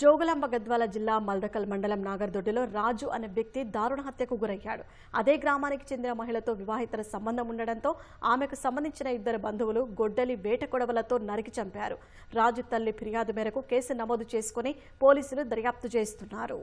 జోగులాంబ గద్వాల జిల్లా మల్దకల్ మండలం నాగర్దొడ్డిలో రాజు అనే వ్యక్తి దారుణ హత్యకు గురయ్యాడు. అదే గ్రామానికి చెందిన మహిళతో వివాహితర సంబంధం ఉండడంతో ఆమెకు సంబంధించిన ఇద్దరు బంధువులు గొడ్డలి వేట కొడవలతో నరికి చంపారు. రాజు తల్లి ఫిర్యాదు మేరకు కేసు నమోదు చేసుకుని పోలీసులు దర్యాప్తు చేస్తున్నారు.